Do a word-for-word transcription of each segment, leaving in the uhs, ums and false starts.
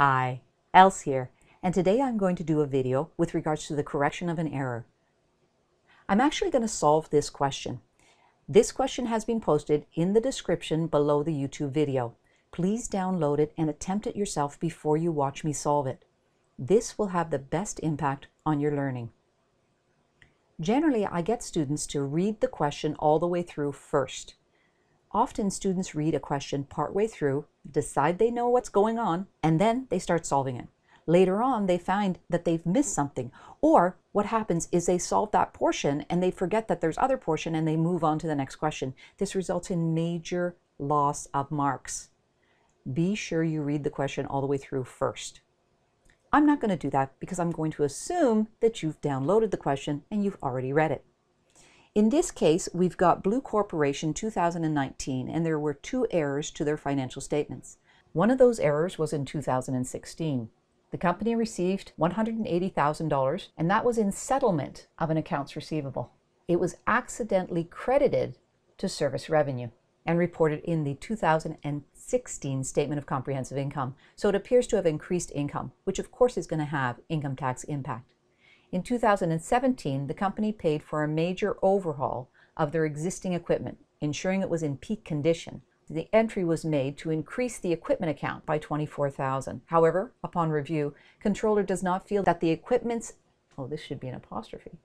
Hi, Els here, and today I'm going to do a video with regards to the correction of an error. I'm actually going to solve this question. This question has been posted in the description below the YouTube video. Please download it and attempt it yourself before you watch me solve it. This will have the best impact on your learning. Generally, I get students to read the question all the way through first. Often students read a question partway through, decide they know what's going on, and then they start solving it. Later on, they find that they've missed something, or what happens is they solve that portion and they forget that there's other portion and they move on to the next question. This results in major loss of marks. Be sure you read the question all the way through first. I'm not going to do that because I'm going to assume that you've downloaded the question and you've already read it. In this case, we've got Blue Corporation two thousand nineteen, and there were two errors to their financial statements. One of those errors was in two thousand sixteen. The company received one hundred eighty thousand dollars, and that was in settlement of an accounts receivable. It was accidentally credited to service revenue and reported in the two thousand sixteen Statement of Comprehensive Income. So it appears to have increased income, which of course is going to have income tax impact. In two thousand seventeen, the company paid for a major overhaul of their existing equipment, ensuring it was in peak condition. The entry was made to increase the equipment account by twenty-four thousand dollars. However, upon review, controller does not feel that the equipment's, oh, this should be an apostrophe,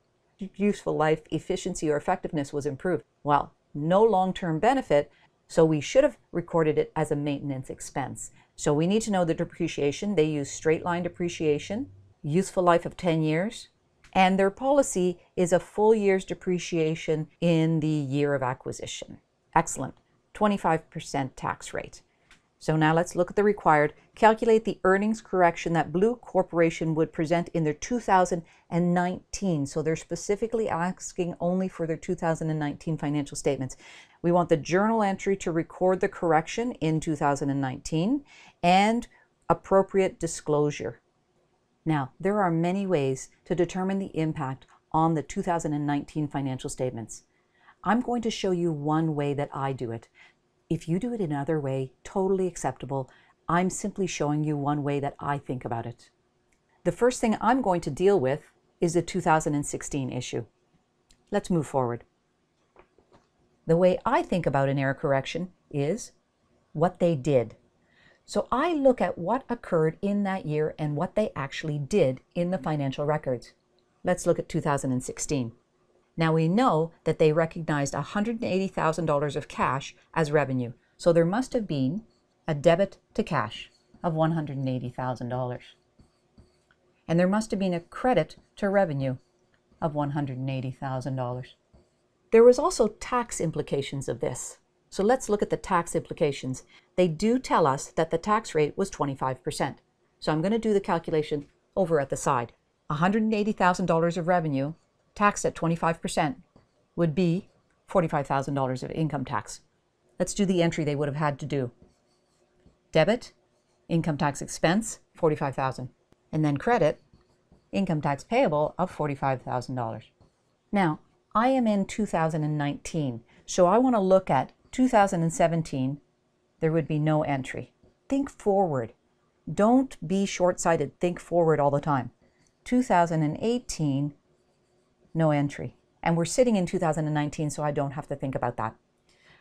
useful life, efficiency, or effectiveness was improved. Well, no long-term benefit, so we should have recorded it as a maintenance expense. So we need to know the depreciation. They use straight-line depreciation, useful life of ten years, and their policy is a full year's depreciation in the year of acquisition. Excellent, twenty-five percent tax rate. So now let's look at the required. Calculate the earnings correction that Blue Corporation would present in their two thousand nineteen. So they're specifically asking only for their two thousand nineteen financial statements. We want the journal entry to record the correction in two thousand nineteen and appropriate disclosure. Now, there are many ways to determine the impact on the two thousand nineteen financial statements. I'm going to show you one way that I do it. If you do it another way, totally acceptable. I'm simply showing you one way that I think about it. The first thing I'm going to deal with is the two thousand sixteen issue. Let's move forward. The way I think about an error correction is what they did. So I look at what occurred in that year and what they actually did in the financial records. Let's look at two thousand sixteen. Now we know that they recognized one hundred eighty thousand dollars of cash as revenue. So there must have been a debit to cash of one hundred eighty thousand dollars. And there must have been a credit to revenue of one hundred eighty thousand dollars. There was also tax implications of this. So let's look at the tax implications. They do tell us that the tax rate was twenty-five percent. So I'm going to do the calculation over at the side. one hundred eighty thousand dollars of revenue taxed at twenty-five percent would be forty-five thousand dollars of income tax. Let's do the entry they would have had to do. Debit, income tax expense, forty-five thousand dollars. And then credit, income tax payable of forty-five thousand dollars. Now, I am in two thousand nineteen, so I want to look at two thousand seventeen, there would be no entry. Think forward. Don't be short-sighted. Think forward all the time. two thousand eighteen, no entry. And we're sitting in two thousand nineteen, so I don't have to think about that.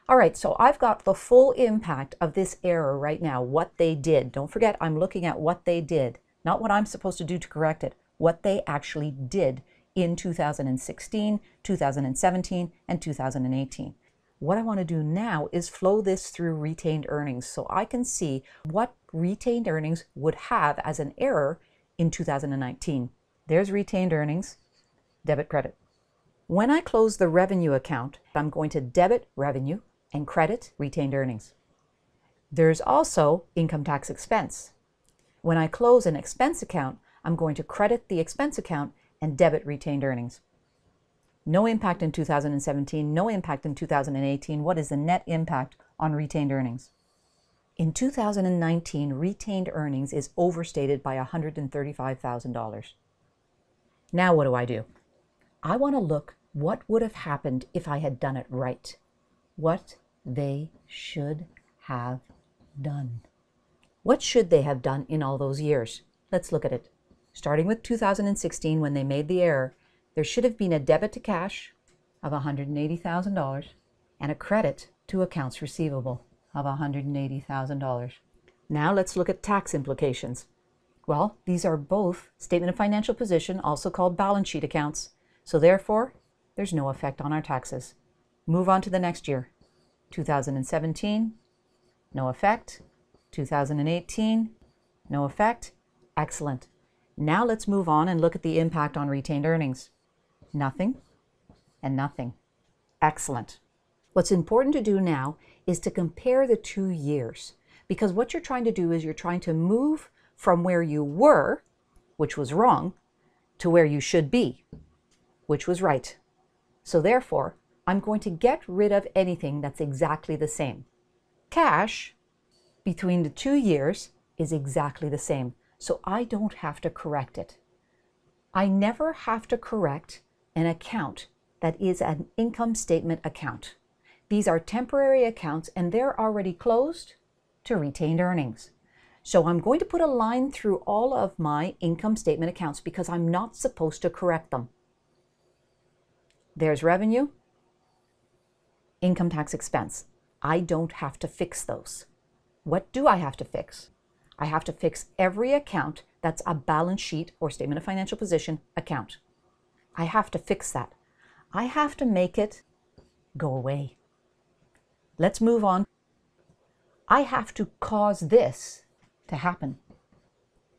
All right, so I've got the full impact of this error right now, what they did. Don't forget, I'm looking at what they did, not what I'm supposed to do to correct it, what they actually did in two thousand sixteen, two thousand seventeen, and two thousand eighteen. What I want to do now is flow this through retained earnings so I can see what retained earnings would have as an error in two thousand nineteen. There's retained earnings, debit credit. When I close the revenue account, I'm going to debit revenue and credit retained earnings. There's also income tax expense. When I close an expense account, I'm going to credit the expense account and debit retained earnings. No impact in two thousand seventeen, no impact in two thousand eighteen. What is the net impact on retained earnings? In two thousand nineteen, retained earnings is overstated by one hundred thirty-five thousand dollars. Now what do I do? I want to look what would have happened if I had done it right. What they should have done. What should they have done in all those years? Let's look at it. Starting with two thousand sixteen, when they made the error, there should have been a debit to cash of one hundred eighty thousand dollars and a credit to accounts receivable of one hundred eighty thousand dollars. Now let's look at tax implications. Well, these are both statement of financial position, also called balance sheet accounts. So therefore, there's no effect on our taxes. Move on to the next year. two thousand seventeen, no effect. two thousand eighteen, no effect. Excellent. Now let's move on and look at the impact on retained earnings. Nothing and nothing. Excellent. What's important to do now is to compare the two years, because what you're trying to do is you're trying to move from where you were, which was wrong, to where you should be, which was right. So therefore, I'm going to get rid of anything that's exactly the same. Cash between the two years is exactly the same, so I don't have to correct it. I never have to correct an account that is an income statement account. These are temporary accounts and they're already closed to retained earnings. So I'm going to put a line through all of my income statement accounts because I'm not supposed to correct them. There's revenue, income tax expense. I don't have to fix those. What do I have to fix? I have to fix every account that's a balance sheet or statement of financial position account. I have to fix that. I have to make it go away. Let's move on. I have to cause this to happen.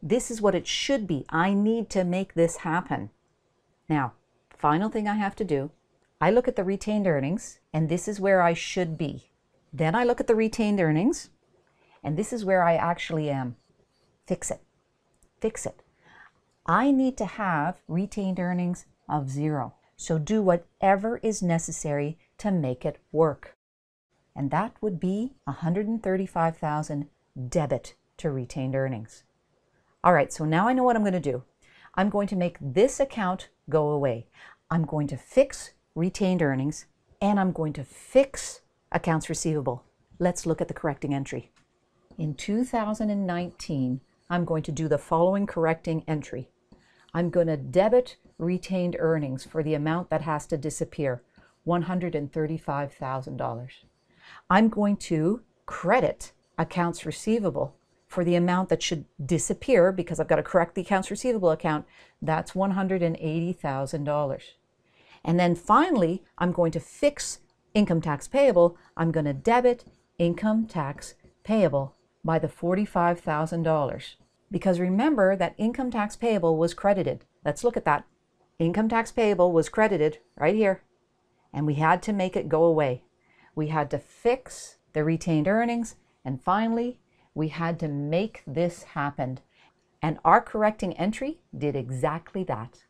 This is what it should be. I need to make this happen. Now, final thing I have to do, I look at the retained earnings, and this is where I should be. Then I look at the retained earnings, and this is where I actually am. Fix it. Fix it. I need to have retained earnings of zero. So do whatever is necessary to make it work. And that would be one hundred thirty-five thousand dollars debit to retained earnings. All right, so now I know what I'm going to do. I'm going to make this account go away. I'm going to fix retained earnings, and I'm going to fix accounts receivable. Let's look at the correcting entry. In two thousand nineteen, I'm going to do the following correcting entry. I'm going to debit retained earnings for the amount that has to disappear, one hundred thirty-five thousand dollars. I'm going to credit accounts receivable for the amount that should disappear because I've got to correct the accounts receivable account. That's one hundred eighty thousand dollars. And then finally, I'm going to fix income tax payable. I'm going to debit income tax payable by the forty-five thousand dollars. Because remember that income tax payable was credited. Let's look at that. Income tax payable was credited right here. And we had to make it go away. We had to fix the retained earnings. And finally, we had to make this happen. And our correcting entry did exactly that.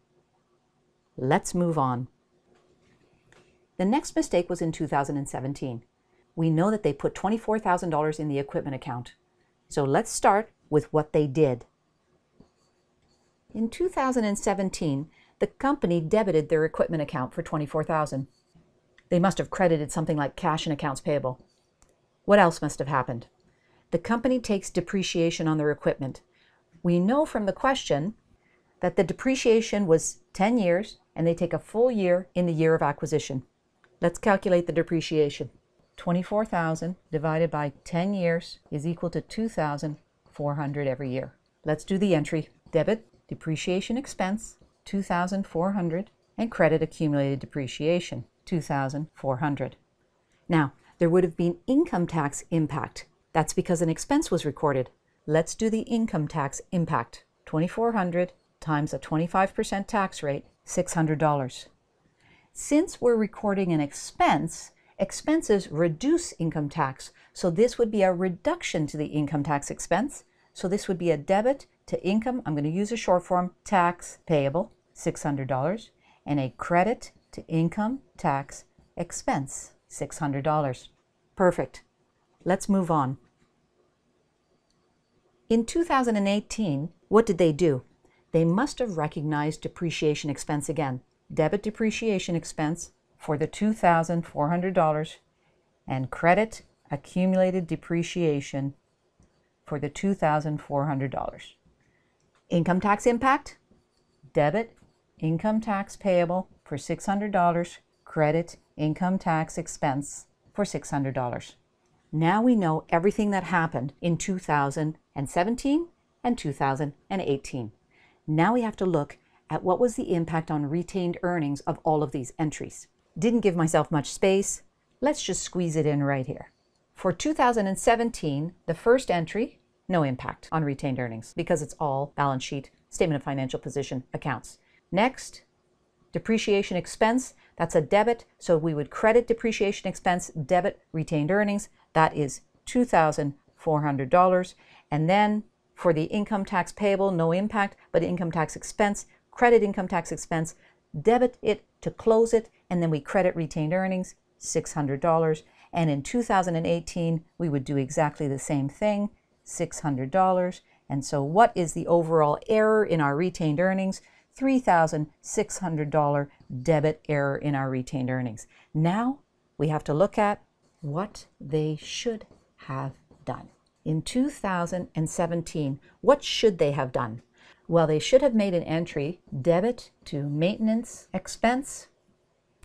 Let's move on. The next mistake was in two thousand seventeen. We know that they put twenty-four thousand dollars in the equipment account. So let's start with what they did. In two thousand seventeen, the company debited their equipment account for twenty-four thousand dollars. They must have credited something like cash and accounts payable. What else must have happened? The company takes depreciation on their equipment. We know from the question that the depreciation was ten years and they take a full year in the year of acquisition. Let's calculate the depreciation. twenty-four thousand divided by ten years is equal to two thousand four hundred dollars every year. Let's do the entry. Debit depreciation expense, two thousand four hundred dollars, and credit accumulated depreciation, two thousand four hundred dollars. Now, there would have been income tax impact. That's because an expense was recorded. Let's do the income tax impact. two thousand four hundred dollars times a twenty-five percent tax rate, six hundred dollars. Since we're recording an expense, expenses reduce income tax, so this would be a reduction to the income tax expense. So this would be a debit to income, I'm going to use a short form, tax payable, six hundred dollars, and a credit to income tax expense, six hundred dollars. Perfect. Let's move on. In two thousand eighteen, what did they do? They must have recognized depreciation expense again. Debit depreciation expense for the two thousand four hundred dollars and credit accumulated depreciation for the two thousand four hundred dollars. Income tax impact, debit income tax payable for six hundred dollars, credit income tax expense for six hundred dollars. Now we know everything that happened in two thousand seventeen and two thousand eighteen. Now we have to look at what was the impact on retained earnings of all of these entries. Didn't give myself much space. Let's just squeeze it in right here. For two thousand seventeen, the first entry, no impact on retained earnings because it's all balance sheet, statement of financial position, accounts. Next, depreciation expense, that's a debit, so we would credit depreciation expense, debit retained earnings, that is two thousand four hundred dollars. And then for the income tax payable, no impact, but income tax expense, credit income tax expense, debit it to close it, and then we credit retained earnings, six hundred dollars. And in two thousand eighteen, we would do exactly the same thing, six hundred dollars. And so what is the overall error in our retained earnings? three thousand six hundred dollars debit error in our retained earnings. Now we have to look at what they should have done. In two thousand seventeen, what should they have done? Well, they should have made an entry debit to maintenance expense.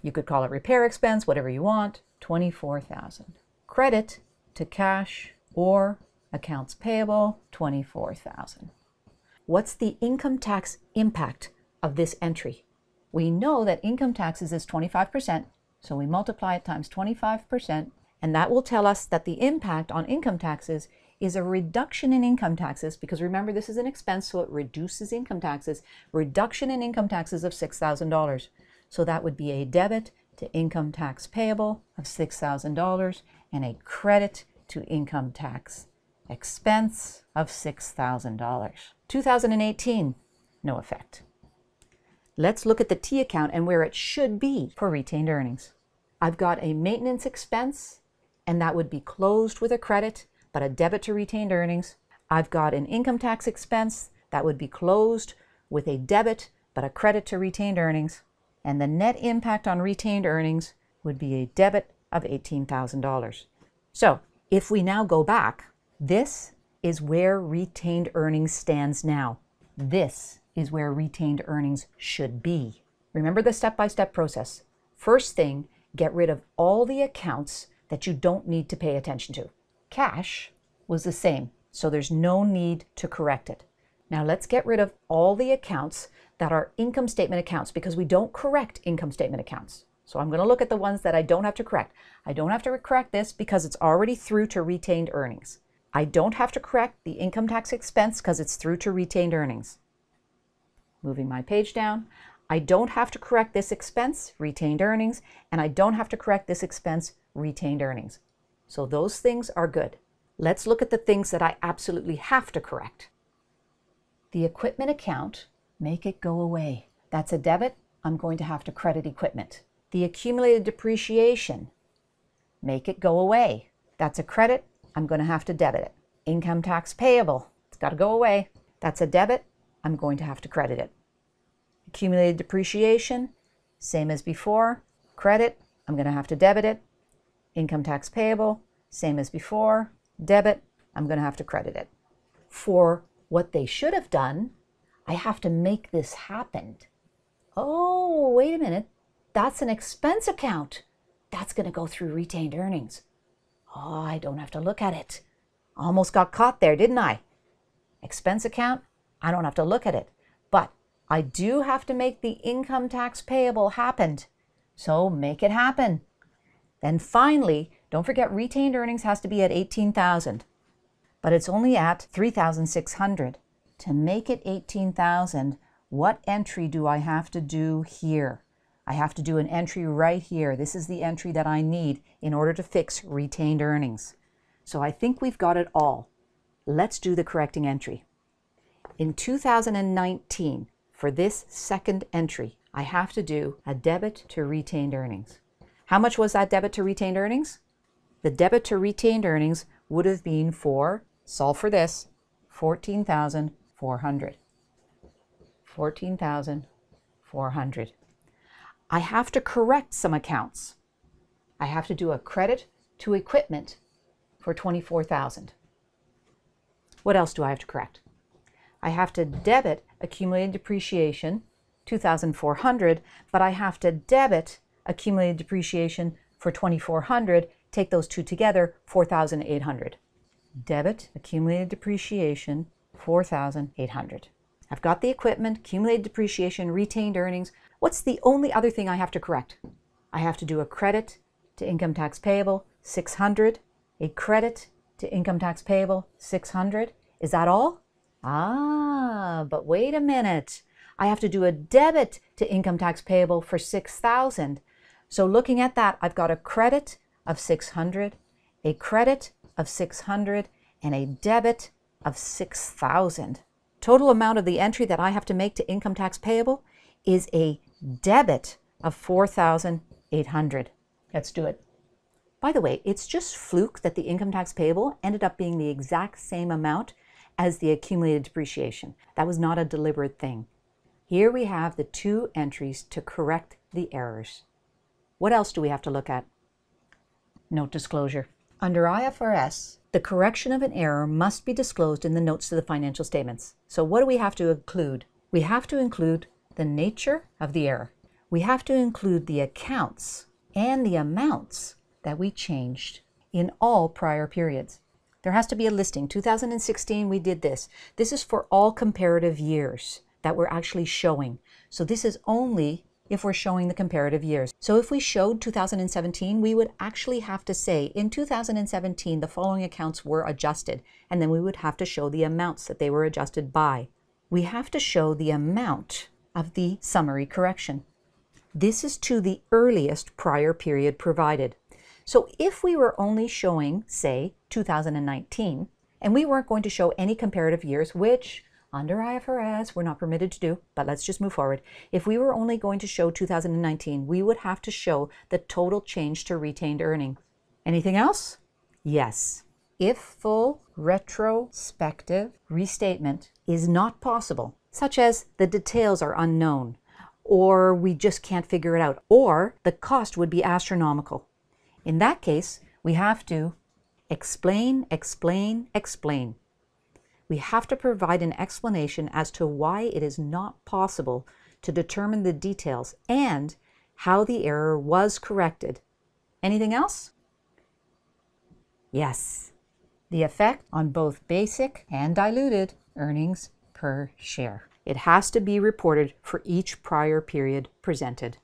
You could call it repair expense, whatever you want, twenty-four thousand dollars. Credit to cash or accounts payable, twenty-four thousand dollars. What's the income tax impact of this entry? We know that income taxes is twenty-five percent, so we multiply it times twenty-five percent, and that will tell us that the impact on income taxes is a reduction in income taxes, because remember this is an expense, so it reduces income taxes, reduction in income taxes of six thousand dollars. So that would be a debit to income tax payable of six thousand dollars and a credit to income tax expense of six thousand dollars. two thousand eighteen, no effect. Let's look at the T account and where it should be for retained earnings. I've got a maintenance expense, and that would be closed with a credit, but a debit to retained earnings. I've got an income tax expense that would be closed with a debit, but a credit to retained earnings. And the net impact on retained earnings would be a debit of eighteen thousand dollars. So if we now go back, this is where retained earnings stands now. This is where retained earnings should be. Remember the step-by-step process. First thing, get rid of all the accounts that you don't need to pay attention to. Cash was the same, so there's no need to correct it. Now let's get rid of all the accounts that are income statement accounts, because we don't correct income statement accounts. So I'm going to look at the ones that I don't have to correct. I don't have to correct this because it's already through to retained earnings. I don't have to correct the income tax expense because it's through to retained earnings. Moving my page down, I don't have to correct this expense, retained earnings, and I don't have to correct this expense, retained earnings. So those things are good. Let's look at the things that I absolutely have to correct. The equipment account, make it go away. That's a debit. I'm going to have to credit equipment. The accumulated depreciation, make it go away. That's a credit. I'm going to have to debit it. Income tax payable, it's got to go away. That's a debit. I'm going to have to credit it. Accumulated depreciation, same as before. Credit, I'm going to have to debit it. Income tax payable, same as before. Debit, I'm going to have to credit it. For what they should have done, I have to make this happen. Oh, wait a minute. That's an expense account. That's going to go through retained earnings. Oh, I don't have to look at it. Almost got caught there, didn't I? Expense account, I don't have to look at it. But I do have to make the income tax payable happen. So make it happen. Then finally, don't forget retained earnings has to be at eighteen thousand dollars, but it's only at three thousand six hundred dollars. To make it eighteen thousand dollars, what entry do I have to do here? I have to do an entry right here. This is the entry that I need in order to fix retained earnings. So I think we've got it all. Let's do the correcting entry. In two thousand nineteen, for this second entry, I have to do a debit to retained earnings. How much was that debit to retained earnings? The debit to retained earnings would have been for, solve for this, fourteen thousand four hundred dollars. fourteen thousand four hundred dollars. I have to correct some accounts. I have to do a credit to equipment for twenty-four thousand dollars. What else do I have to correct? I have to debit accumulated depreciation, two thousand four hundred, but I have to debit accumulated depreciation for twenty-four hundred, take those two together, four thousand eight hundred. Debit accumulated depreciation, four thousand eight hundred. I've got the equipment, accumulated depreciation, retained earnings. What's the only other thing I have to correct? I have to do a credit to income tax payable, six hundred. A credit to income tax payable, six hundred. Is that all? Ah, but wait a minute. I have to do a debit to income tax payable for six thousand. So looking at that, I've got a credit of six hundred, a credit of six hundred, and a debit of six thousand. Total amount of the entry that I have to make to income tax payable is a debit of four thousand eight hundred. Let's do it. By the way, it's just fluke that the income tax payable ended up being the exact same amount as the accumulated depreciation. That was not a deliberate thing. Here we have the two entries to correct the errors. What else do we have to look at? Note disclosure. Under I F R S, the correction of an error must be disclosed in the notes to the financial statements. So what do we have to include? We have to include the nature of the error. We have to include the accounts and the amounts that we changed in all prior periods. There has to be a listing. two thousand sixteen, we did this. This is for all comparative years that we're actually showing. So this is only if we're showing the comparative years. So if we showed two thousand seventeen, we would actually have to say in two thousand seventeen, the following accounts were adjusted, and then we would have to show the amounts that they were adjusted by. We have to show the amount of the summary correction. This is to the earliest prior period provided. So if we were only showing, say, two thousand nineteen, and we weren't going to show any comparative years, which under I F R S, we're not permitted to do, but let's just move forward. If we were only going to show two thousand nineteen, we would have to show the total change to retained earnings. Anything else? Yes. If full retrospective restatement is not possible, such as the details are unknown, or we just can't figure it out, or the cost would be astronomical. In that case, we have to explain, explain, explain. We have to provide an explanation as to why it is not possible to determine the details and how the error was corrected. Anything else? Yes, the effect on both basic and diluted earnings per share. It has to be reported for each prior period presented.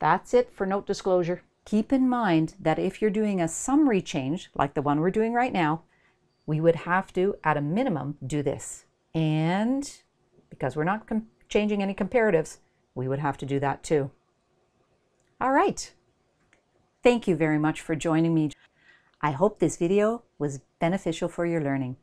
That's it for note disclosure. Keep in mind that if you're doing a summary change, like the one we're doing right now, we would have to, at a minimum, do this. And because we're not changing any comparatives, we would have to do that too. All right. Thank you very much for joining me. I hope this video was beneficial for your learning.